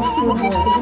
essas coisas.